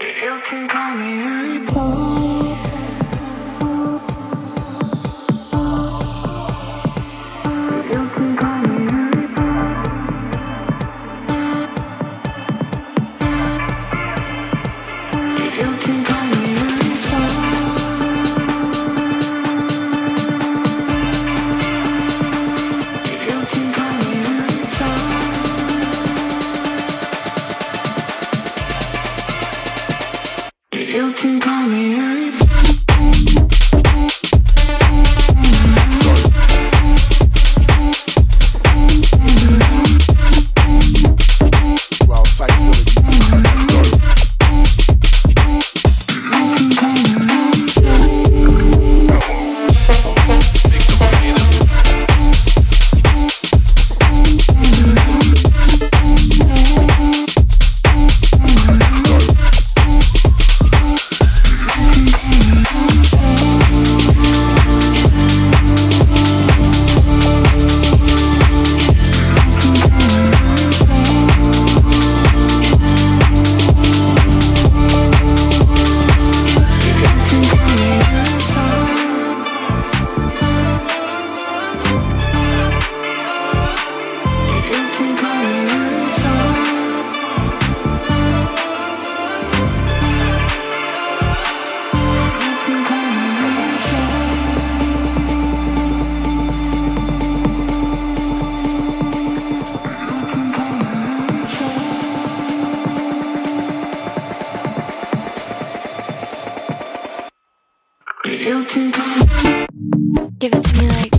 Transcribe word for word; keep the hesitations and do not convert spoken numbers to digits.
You can call me repo. You can call me anything. Give it to me like